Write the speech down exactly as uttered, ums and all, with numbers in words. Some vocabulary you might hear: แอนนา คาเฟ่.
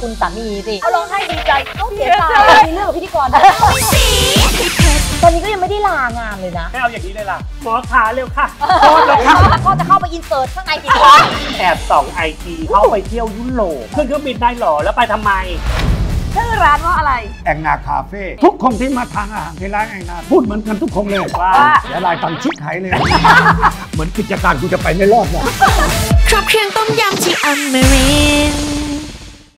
คุณสามีสิเขาร้องไห้ดีใจต้องเสียใจมีเรื่องพิธีกรตอนนี้ก็ยังไม่ได้ลางานเลยนะไม่เอาอย่างนี้เลยล่ะหมอขาเร็วค่ะโทษแล้วค่ะก็จะเข้าไปอินเสิร์ตข้างในกี่คนแอบส่องไอจีเข้าไปเที่ยวยุโรปขึ้นเครื่องบินได้หรอแล้วไปทำไมชื่อร้านว่าอะไรแองนาคาเฟ่ทุกคนที่มาทานอาหารที่ร้านแองนาพูดเหมือนกันทุกคนเลยว่าละลายตังชิดหายเลยเหมือนกิจการกูจะไปไม่รอดหรอกครบเครื่องต้มยำที่อเมริกัน